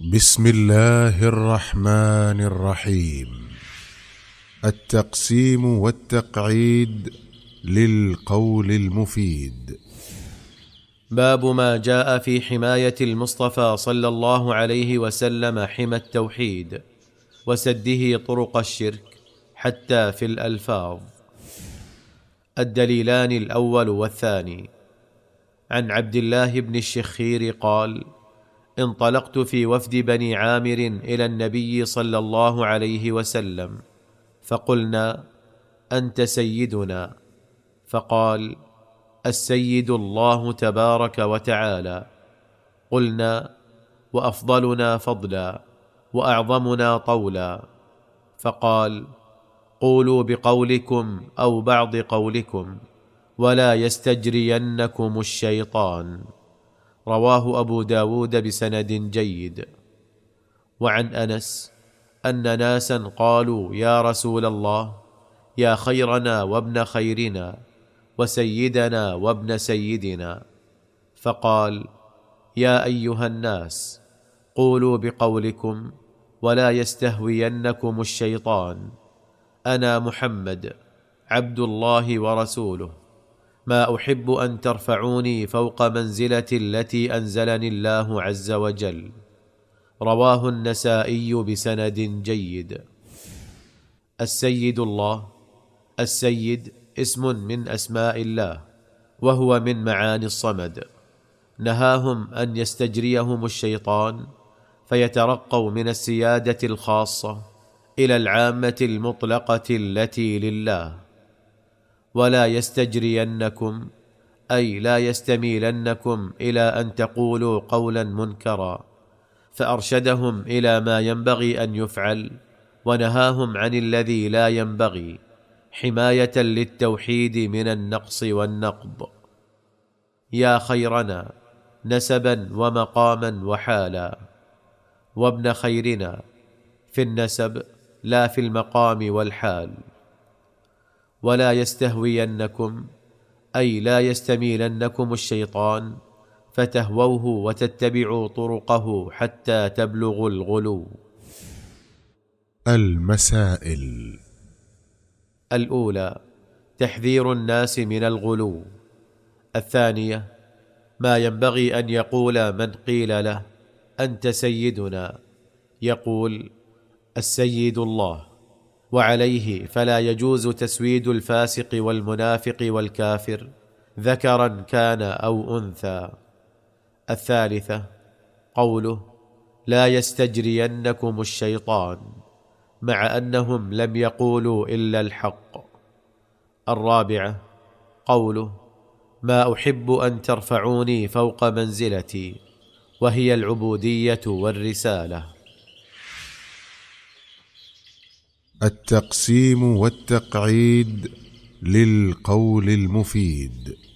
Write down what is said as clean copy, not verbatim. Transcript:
بسم الله الرحمن الرحيم. التقسيم والتقعيد للقول المفيد. باب ما جاء في حماية المصطفى صلى الله عليه وسلم حمى التوحيد وسده طرق الشرك حتى في الألفاظ. الدليلان الأول والثاني. عن عبد الله بن الشخير قال: انطلقت في وفد بني عامر إلى النبي صلى الله عليه وسلم فقلنا: أنت سيدنا. فقال: السيد الله تبارك وتعالى. قلنا: وأفضلنا فضلا وأعظمنا طولا. فقال: قولوا بقولكم أو بعض قولكم ولا يستجرينكم الشيطان. رواه أبو داود بسند جيد. وعن أنس أن ناسا قالوا: يا رسول الله، يا خيرنا وابن خيرنا وسيدنا وابن سيدنا. فقال: يا أيها الناس، قولوا بقولكم ولا يستهوينكم الشيطان. أنا محمد عبد الله ورسوله، ما أحب أن ترفعوني فوق منزلتي التي أنزلني الله عز وجل. رواه النسائي بسند جيد. السيد الله. السيد اسم من أسماء الله، وهو من معاني الصمد. نهاهم أن يستجريهم الشيطان فيترقوا من السيادة الخاصة إلى العامة المطلقة التي لله. ولا يستجرينكم أي لا يستميلنكم إلى أن تقولوا قولا منكرا، فأرشدهم إلى ما ينبغي أن يفعل ونهاهم عن الذي لا ينبغي، حماية للتوحيد من النقص والنقض. يا خيرنا نسبا ومقاما وحالا. وابن خيرنا في النسب لا في المقام والحال. ولا يستهوينكم أي لا يستميلنكم الشيطان فتهووه وتتبعوا طرقه حتى تبلغوا الغلو. المسائل. الأولى: تحذير الناس من الغلو. الثانية: ما ينبغي أن يقول من قيل له: أنت سيدنا، يقول: السيد الله. وعليه فلا يجوز تسويد الفاسق والمنافق والكافر، ذكرا كان أو أنثى. الثالثة: قوله: لا يستجرينكم الشيطان، مع أنهم لم يقولوا إلا الحق. الرابعة: قوله: ما أحب أن ترفعوني فوق منزلتي، وهي العبودية والرسالة. التقسيم والتقعيد للقول المفيد.